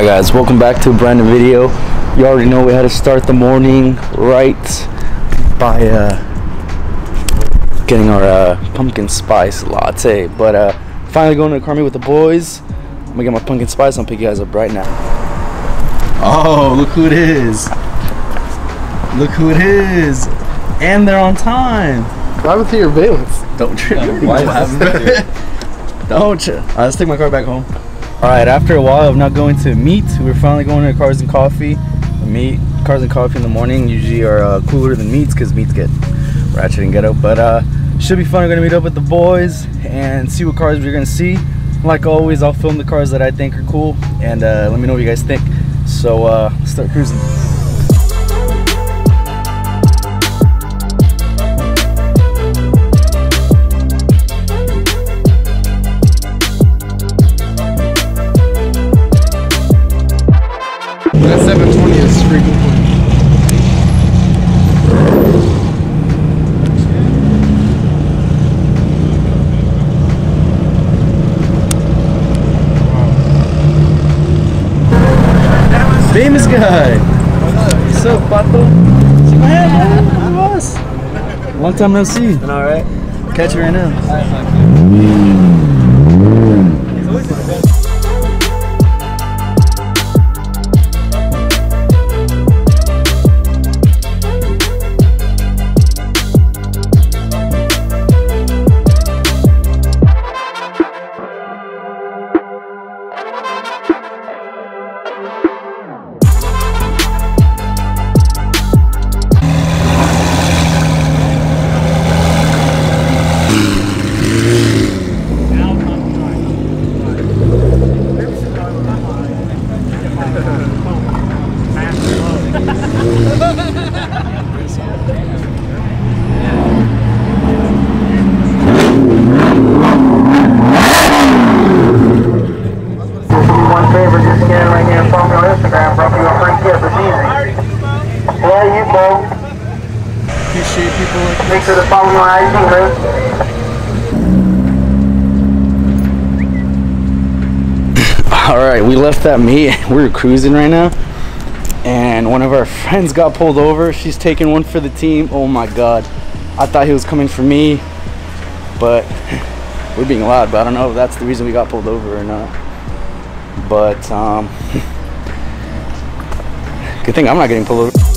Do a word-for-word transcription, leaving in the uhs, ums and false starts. Alright guys, welcome back to a brand new video. You already know we had to start the morning right by uh, getting our uh, pumpkin spice latte. But uh, finally going to the car meet with the boys. I'm gonna get my pumpkin spice and I'll pick you guys up right now. Oh, look who it is. Look who it is. And they're on time. Drive with your valence. Don't trip. Uh, why is Don't you? Alright, let's take my car back home. Alright, after a while of not going to meet, we're finally going to Cars and Coffee. Meat, Cars and Coffee in the morning usually are uh, cooler than meats because meats get ratchet and ghetto. But uh, should be fun. We're going to meet up with the boys and see what cars we're going to see. Like always, I'll film the cars that I think are cool and uh, let me know what you guys think. So uh, let's start cruising. Famous guy. What's up, Pato? Man, how was? Long time no see. Been all right. Catch you right now. He's always the best. Make sure to follow my I G, man. Alright, we left that meet. We're cruising right now. And one of our friends got pulled over. She's taking one for the team. Oh my god. I thought he was coming for me. But we're being loud, but I don't know if that's the reason we got pulled over or not. But, um... good thing I'm not getting pulled over.